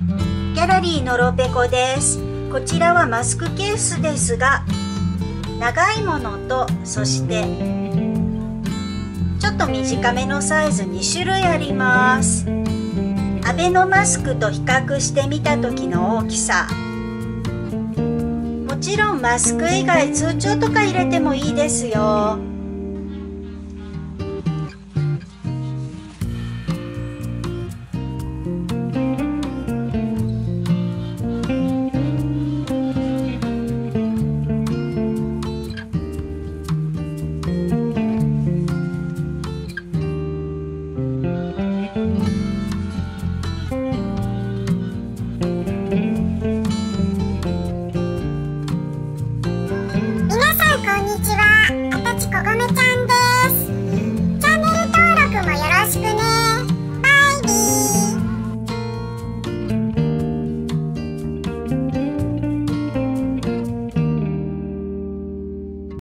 ギャラリーのロペコです。こちらはマスクケースですが、長いものと、そしてちょっと短めのサイズ2種類あります。アベノマスクと比較してみた時の大きさ。もちろんマスク以外通帳とか入れてもいいですよ。